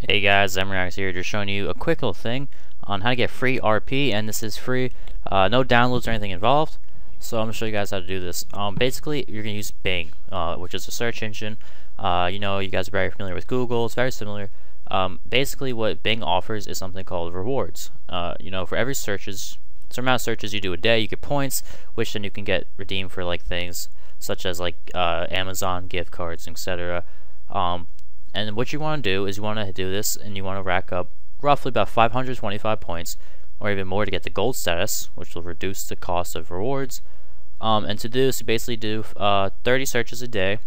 Hey guys, Zemerax here, just showing you a quick little thing on how to get free RP, and this is free, no downloads or anything involved. So I'm going to show you guys how to do this. Basically, you're going to use Bing, which is a search engine. You know, you guys are very familiar with Google, it's very similar. Basically, what Bing offers is something called rewards. You know, for every certain amount of searches you do a day, you get points, which then you can get redeemed for like things such as like Amazon gift cards, etc. And what you want to do is you want to do this and you want to rack up roughly about 525 points or even more to get the gold status, which will reduce the cost of rewards. And to do this, you basically do 30 searches a day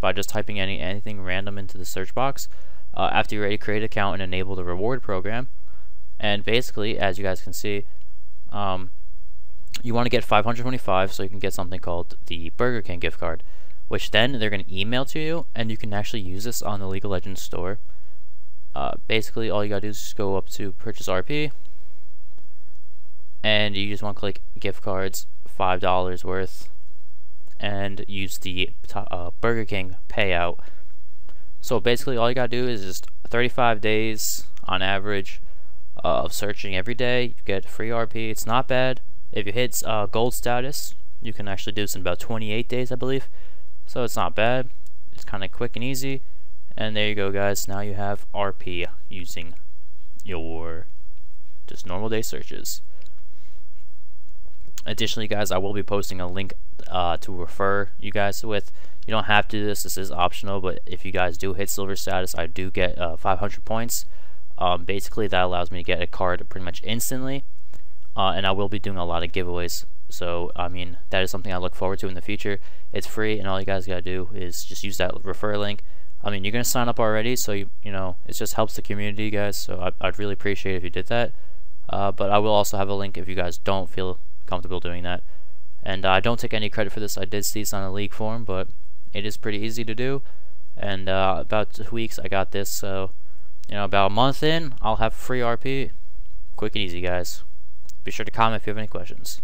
by just typing anything random into the search box after you're ready to create an account and enable the reward program. And basically, as you guys can see, you want to get 525 so you can get something called the Burger King gift card, which then they're going to email to you, and you can actually use this on the League of Legends store. Basically, all you gotta do is just go up to Purchase RP, and you just want to click Gift Cards, $5 worth, and use the Burger King payout. So basically, all you gotta do is just 35 days on average of searching every day. You get free RP. It's not bad. If you hit gold status, you can actually do this in about 28 days, I believe. So it's not bad, it's kind of quick and easy, and there you go guys, now you have RP using your just normal day searches. Additionally guys, I will be posting a link to refer you guys with. You don't have to do this, this is optional, but if you guys do hit silver status, I do get 500 points. Basically that allows me to get a card pretty much instantly, and I will be doing a lot of giveaways. So, I mean, that is something I look forward to in the future. It's free, and all you guys gotta do is just use that refer link. I mean, you're gonna sign up already, so you know, it just helps the community, guys. So I'd really appreciate it if you did that. But I will also have a link if you guys don't feel comfortable doing that. And I don't take any credit for this. I did see this on a league forum, but it is pretty easy to do. And about 2 weeks, I got this. So, you know, about a month in, I'll have free RP. Quick and easy, guys. Be sure to comment if you have any questions.